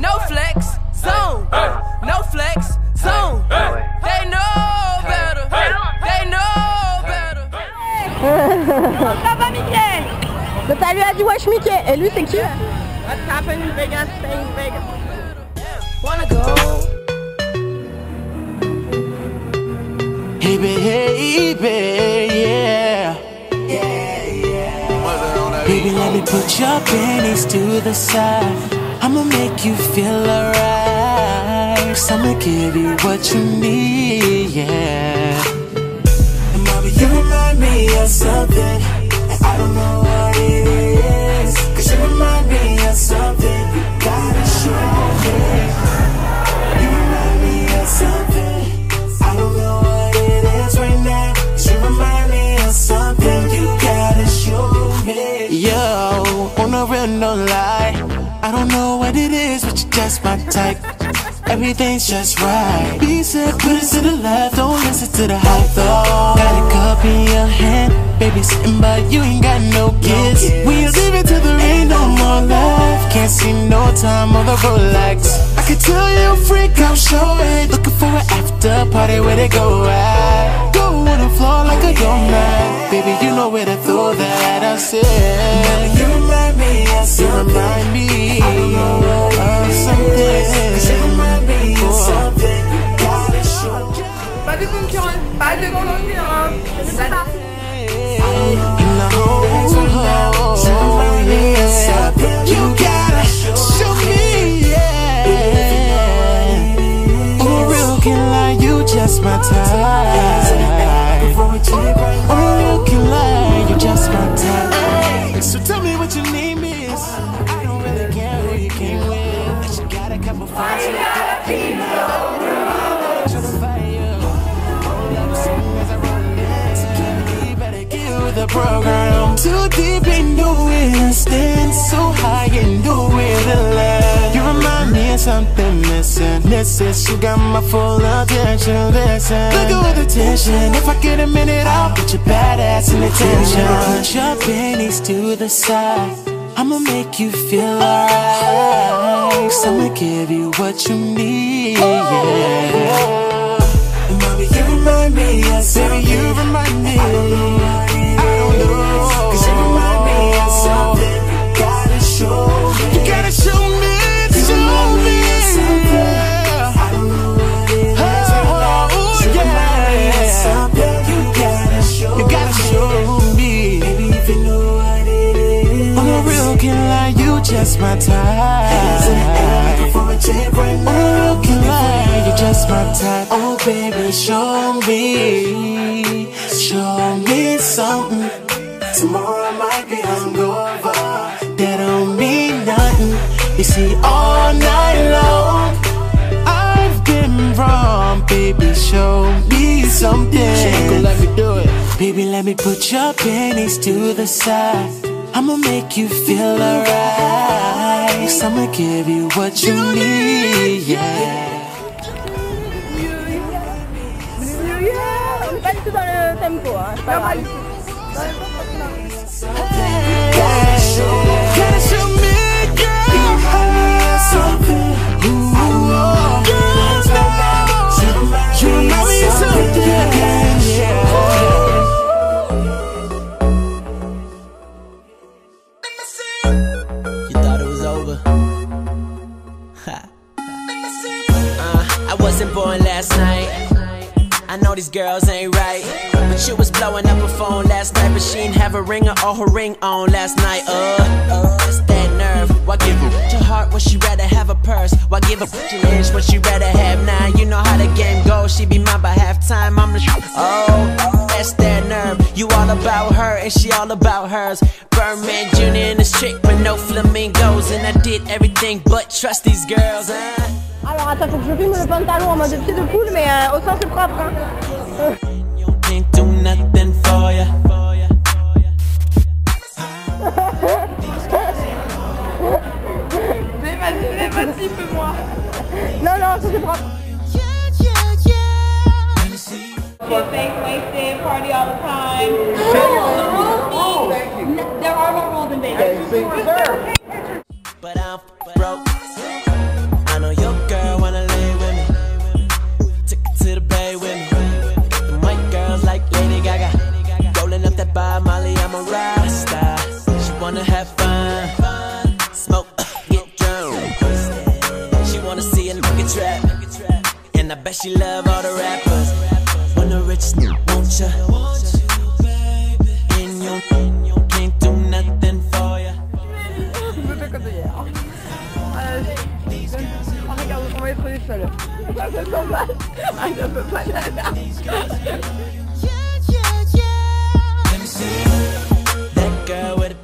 no flex zone, no flex zone. They know better, they know better. Ça va Mickey? Le salut a dit wesh Mickey. Et lui c'est qui? What's happening in Vegas, stay in Vegas. Wanna go? Hey baby, yeah. Baby, let me put your panties to the side. I'ma make you feel alright. 'Cause I'ma give you what you need, yeah. And mama, you remind me of something, and I don't know what it is. 'Cause you remind me of something, you gotta show me. You remind me of something, I don't know what it is right now. 'Cause you remind me of something, you gotta show me. Yo, on the real, no lie, I don't know what it is, but you're just my type. Everything's just right. He said, put it to the left, don't listen to the hype though. Got a cup in your hand, baby sitting by you, ain't got no kids. We are leaving till there ain't no more left. Can't see no time on the Rolex. I can tell you freak, I'm showing. Looking for an after party where they go at. Go on the floor like a doormat. Baby, you know where to throw that. I said, you remind me of something. You remind me of something. Pas de concurrence, pas de concurrence. In the whole world, yeah. You gotta show me, yeah. On the real, can lie, you just my type. On the real, can lie, you just my type. So tell me what your name is. I don't really care who you came with. But you got a couple fights. I gotta be no rules. The program too deep, ain't doing. Stand so high, ain't doing the land. You remind me of something missing. This is, you got my full attention. Listen, look at with attention. If I get a minute, I'll put your badass in attention. Put your pennies to the side. I'ma make you feel alright. 'Cause I'ma give you what you need. Yeah. And mommy, you remind me of something. Baby, you remind me. Cause you remind me of something, you gotta show me. You gotta show me, show me. I don't know what it is. Oh, you remind me of something, you gotta show me. You gotta show me. Baby, if you know what it is. On the real, can lie, you just my type. On the real, can lie, you just my type. Oh baby, show me. Show me something. Tomorrow I might be hungover. That don't mean nothing. You see, all night long I've been wrong. Baby, show me something. She ain't gonna let me do it. Baby, let me put your panties to the side. I'ma make you feel alright. 'Cause I'ma give you what you need, yeah. Pas du tout dans le tempo, hein. Pas du tout. Gotta show me, girl. You remind me of something. You remind me of something. You thought it was over. I wasn't born last night. I know these girls ain't right, but she was blowing up her phone last night. But she didn't have a ringer or her ring on last night. It's that nerve. Why give up your heart when she rather have a purse? Why give up your inch when she rather have 9? You know how the game goes. She be mine by halftime. I'm the that's that nerve. You all about her and she all about hers. Birdman Jr. and his chick, but no flamingos. And I did everything but trust these girls. Alors attends, faut que je filme le pantalon en mode pied de poule, mais au sens propre, hein. Mais vas-y, fais-moi. Non, non, au sens propre. You're fake wasted, party all the time. Oh, oh. There are no rules in Vegas. But I'm broke. wanna have fun, smoke, get drunk. She wanna see a nigga trap, and I bet she love all the rappers. When a rich nigga, won't ya? In your can't do nothing for ya. On va être des seuls. Ça me semble un peu banal. That girl with